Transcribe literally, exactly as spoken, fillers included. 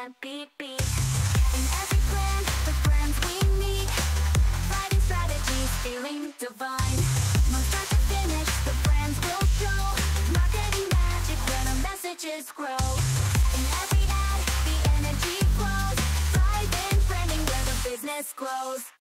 can't be beat. In every plan, the friends we meet, fighting strategies, feeling divine. From start to finish, the friends will show marketing magic when our messages grow. In every ad, the energy flows, thriving branding where the business grows.